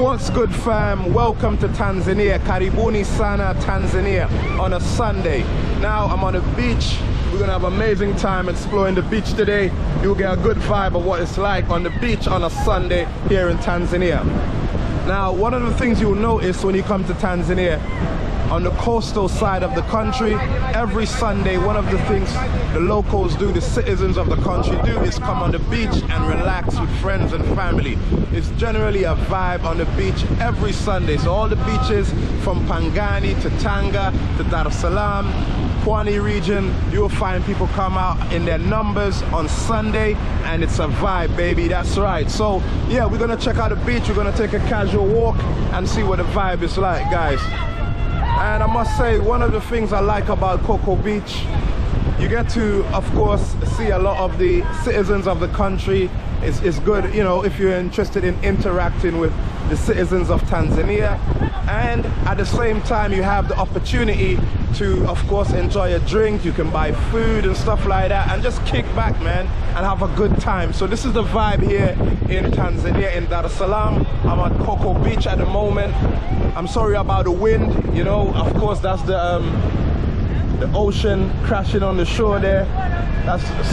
What's good, fam? Welcome to Tanzania. Karibuni sana Tanzania on a Sunday. Now I'm on a beach. We're gonna have an amazing time exploring the beach today. You'll get a good vibe of what it's like on the beach on a Sunday here in Tanzania. Now, one of the things you'll notice when you come to Tanzania, on the coastal side of the country, every Sunday, one of the things the locals do, the citizens of the country do, is come on the beach and relax with friends and family. It's generally a vibe on the beach every Sunday. So all the beaches from Pangani to Tanga to Dar es Salaam, Pwani region, you'll find people come out in their numbers on Sunday, and it's a vibe, baby. That's right. So yeah, we're gonna check out the beach. We're gonna take a casual walk and see what the vibe is like, guys. And I must say, one of the things I like about Coco Beach, you get to, of course, see a lot of the citizens of the country. It's good, you know, if you're interested in interacting with the citizens of Tanzania. And at the same time, you have the opportunity to, of course, enjoy a drink. You can buy food and stuff like that and just kick back, man, and have a good time. So this is the vibe here in Tanzania, in Dar es Salaam. I'm at Coco Beach at the moment. I'm sorry about the wind, you know, of course, that's the ocean crashing on the shore there.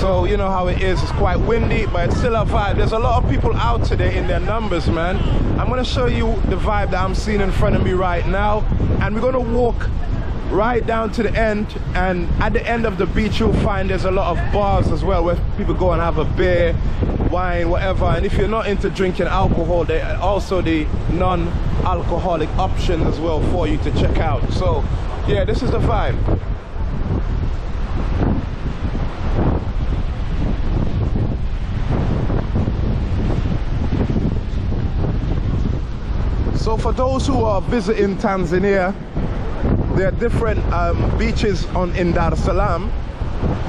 So you know how it is. It's quite windy, but it's still a vibe. There's a lot of people out today in their numbers, man. I'm gonna show you the vibe that I'm seeing in front of me right now, and we're gonna walk right down to the end, and at the end of the beach you'll find there's a lot of bars as well where people go and have a beer, wine, whatever. And if you're not into drinking alcohol, there are also the non-alcoholic options as well for you to check out. So yeah, this is the vibe. So for those who are visiting Tanzania, there are different beaches in Dar es Salaam,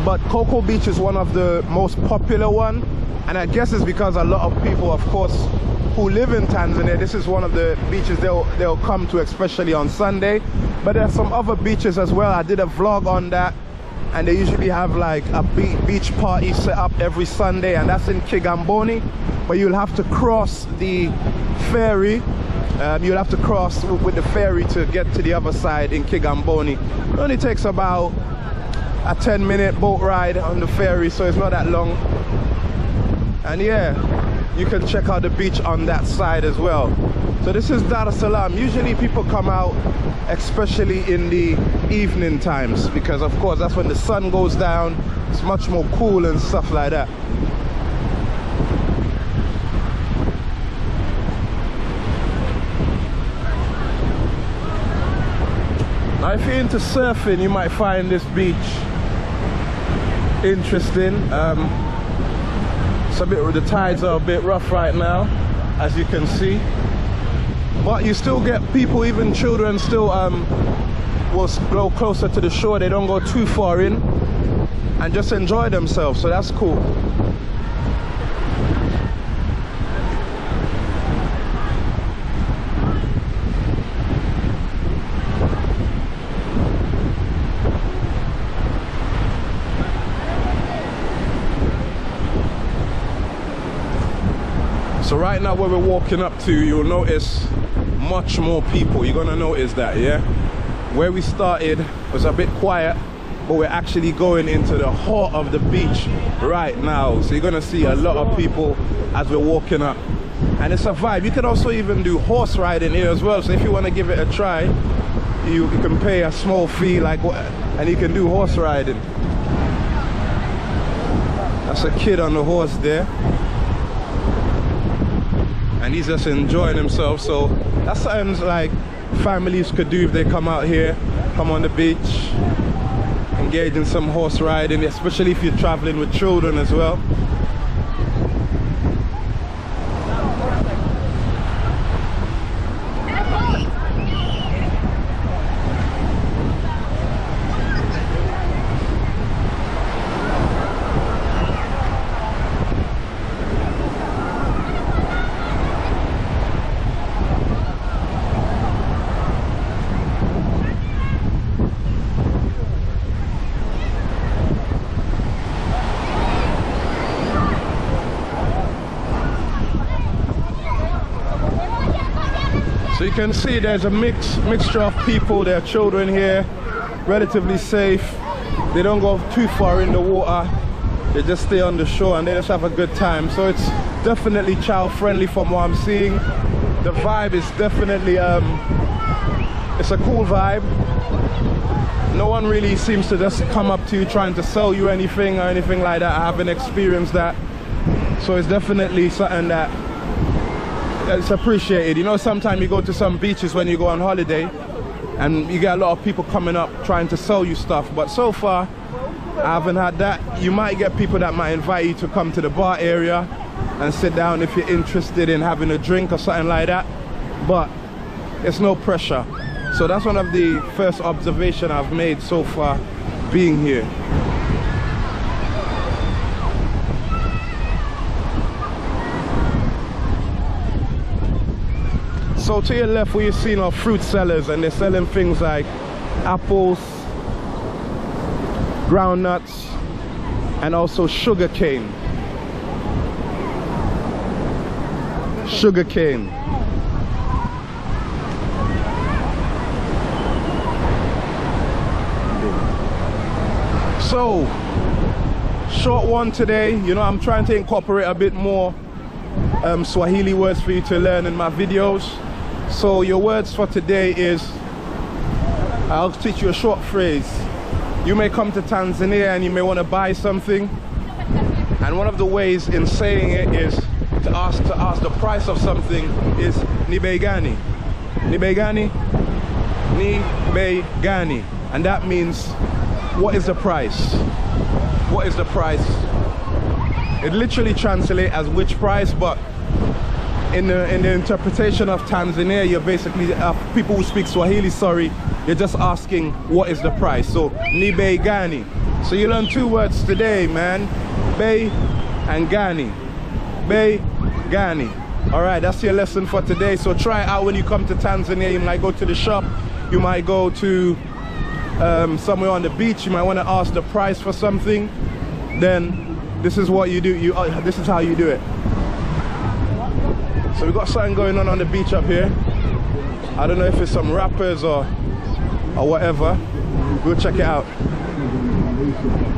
but Coco Beach is one of the most popular one, and I guess it's because a lot of people, of course, who live in Tanzania, this is one of the beaches they'll come to, especially on Sunday. But there are some other beaches as well. I did a vlog on that, and they usually have like a beach party set up every Sunday, and that's in Kigamboni, but you'll have to cross the ferry. You'll have to cross with the ferry to get to the other side in Kigamboni. It only takes about a 10-minute boat ride on the ferry, so it's not that long. And yeah, you can check out the beach on that side as well. So this is Dar es Salaam. Usually people come out, especially in the evening times, because of course that's when the sun goes down. It's much more cool and stuff like that. If you're into surfing, you might find this beach interesting. The tides are a bit rough right now, as you can see. But you still get people, even children, still will go closer to the shore. They don't go too far in, and just enjoy themselves. So that's cool. So right now where we're walking up to, you'll notice much more people. You're gonna notice that, yeah? Where we started was a bit quiet, but we're actually going into the heart of the beach right now. So you're gonna see a lot of people as we're walking up. And it's a vibe. You can also even do horse riding here as well. So if you wanna give it a try, you can pay a small fee, like, and you can do horse riding. That's a kid on the horse there. And he's just enjoying himself. So that's something like families could do if they come out here, come on the beach, engage in some horse riding, especially if you're traveling with children as well. So you can see there's a mixture of people. There are children here, relatively safe. They don't go too far in the water. They just stay on the shore and they just have a good time. So it's definitely child friendly from what I'm seeing. The vibe is definitely, it's a cool vibe. No one really seems to just come up to you trying to sell you anything or anything like that. I haven't experienced that. So it's definitely something that's appreciated. You know, sometimes you go to some beaches when you go on holiday and you get a lot of people coming up trying to sell you stuff. But so far, I haven't had that. You might get people that might invite you to come to the bar area and sit down if you're interested in having a drink or something like that, but it's no pressure. So that's one of the first observations I've made so far being here. So to your left, we've seen our fruit sellers, and they're selling things like apples, groundnuts, and also sugar cane. Sugar cane. So, short one today. You know, I'm trying to incorporate a bit more Swahili words for you to learn in my videos. So your words for today is, I'll teach you a short phrase. You may come to Tanzania and you may want to buy something, and one of the ways in saying it is to ask the price of something is ni bei gani? Ni bei gani? Ni bei gani? And that means, what is the price? What is the price? It literally translates as which price, but in the interpretation of Tanzania, you're basically, people who speak Swahili, sorry, you're just asking what is the price. So ni bei gani? So you learn two words today, man. Bei and gani. Bei gani. All right, that's your lesson for today. So try it out when you come to Tanzania. You might go to the shop, you might go to somewhere on the beach, you might want to ask the price for something. Then this is what you do. This is how you do it. So we've got something going on the beach up here. I don't know if it's some rappers or whatever. We'll check it out. Right. So you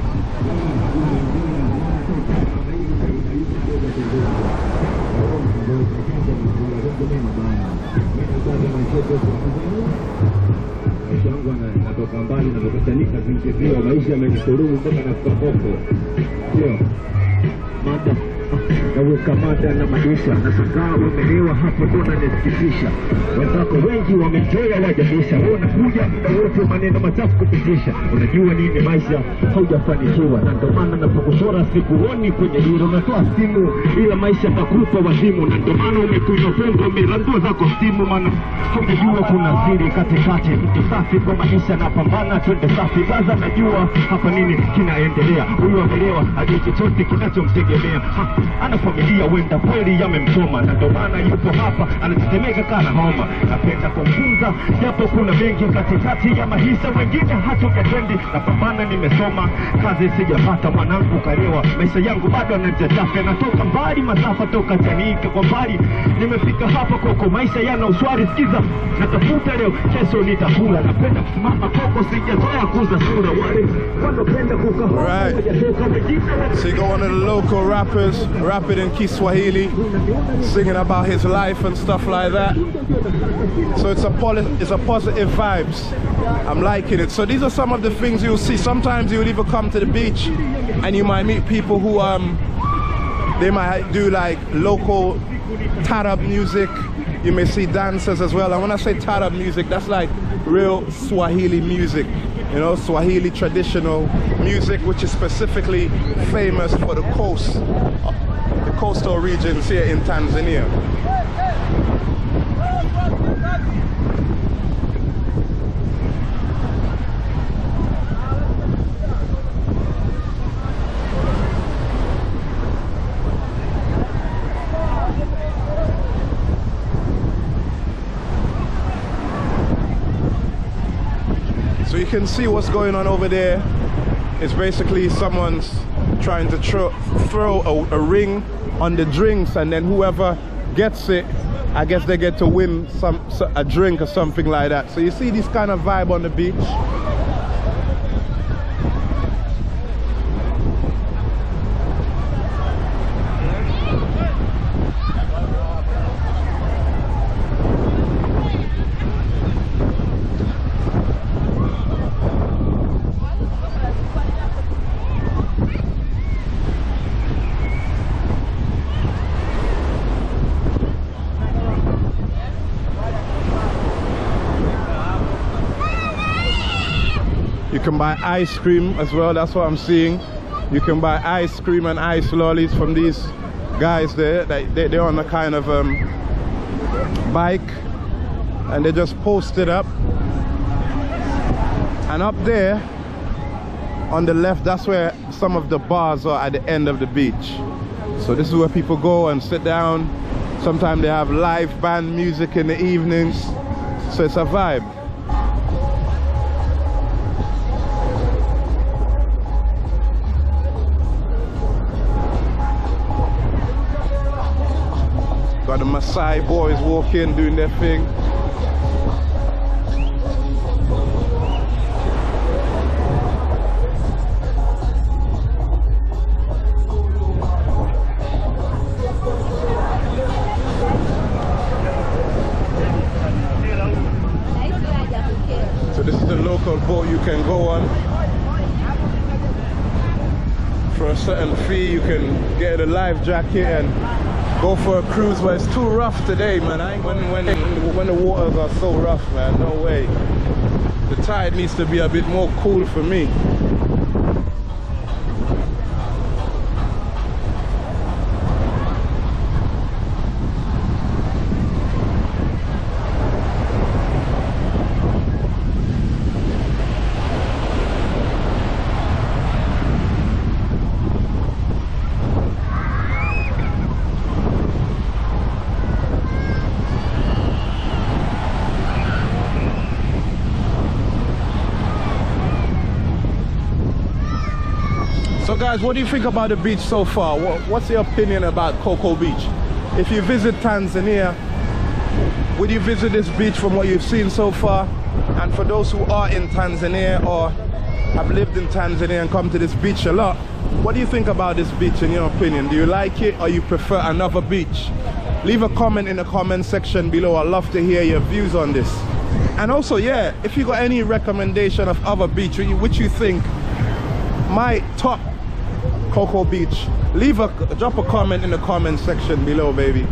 got one of the local rappers rapping in Kiswahili, singing about his life and stuff like that. So it's a positive vibes. I'm liking it. So these are some of the things you'll see. Sometimes you'll even come to the beach and you might meet people who they might do like local tarab music. You may see dancers as well. And when I say tarab music, that's like real Swahili music, you know, Swahili traditional music, which is specifically famous for the coast, the coastal regions here in Tanzania. So you can see what's going on over there. It's basically someone's trying to throw a ring on the drinks, and then whoever gets it I guess they get to win a drink or something like that. So you see this kind of vibe on the beach. You can buy ice cream as well, that's what I'm seeing. You can buy ice cream and ice lollies from these guys there. They're on a kind of bike and they just posted up. And up there on the left, that's where some of the bars are at the end of the beach. So this is where people go and sit down. Sometimes they have live band music in the evenings. So it's a vibe. Got the Maasai boys walking, doing their thing. So this is the local boat you can go on. For a certain fee, you can get a life jacket and go for a cruise, but it's too rough today, man. When the waters are so rough, man, no way. The tide needs to be a bit more cool for me. So guys, what do you think about the beach so far? What's your opinion about Coco Beach? If you visit Tanzania, would you visit this beach from what you've seen so far? And for those who are in Tanzania or have lived in Tanzania and come to this beach a lot, what do you think about this beach in your opinion? Do you like it or you prefer another beach? Leave a comment in the comment section below. I'd love to hear your views on this. And also, yeah, if you got any recommendation of other beach which you think might top Coco Beach, drop a comment in the comment section below, baby.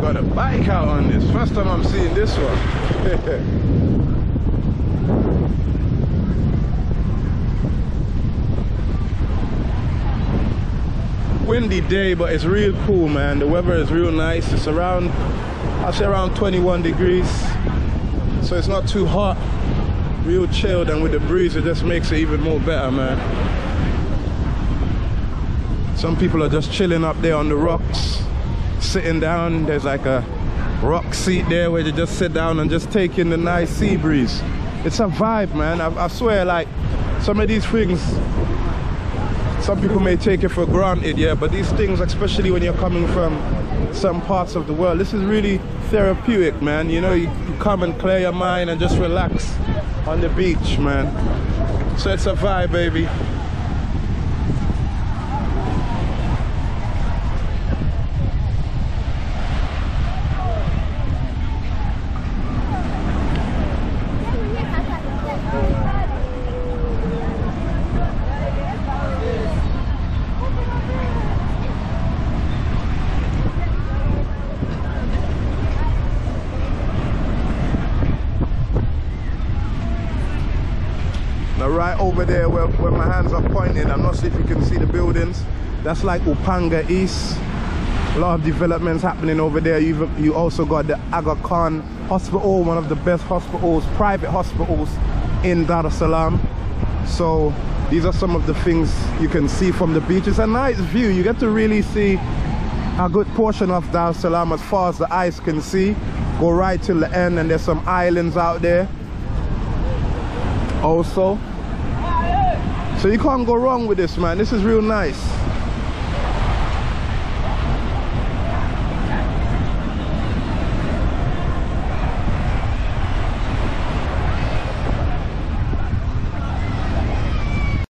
Got a bike out on this. First time I'm seeing this one. Windy day, but it's real cool, man. The weather is real nice. It's around, I'd say around 21 degrees. So it's not too hot. Real chilled, and with the breeze, it just makes it even more better, man. Some people are just chilling up there on the rocks. Sitting down, there's like a rock seat there where you just sit down and just take in the nice sea breeze. It's a vibe, man. I swear, like, some of these things, some people may take it for granted, yeah, but these things, especially when you're coming from some parts of the world, this is really therapeutic, man. You know, you come and clear your mind and just relax on the beach, man. So it's a vibe, baby. right over there where my hands are pointing. I'm not sure if you can see the buildings. That's like Upanga East. A lot of developments happening over there. You also got the Aga Khan Hospital, one of the best hospitals, private hospitals in Dar es Salaam. So these are some of the things you can see from the beach. It's a nice view. You get to really see a good portion of Dar es Salaam as far as the eyes can see. Go right till the end, and there's some islands out there also. So you can't go wrong with this, man. This is real nice.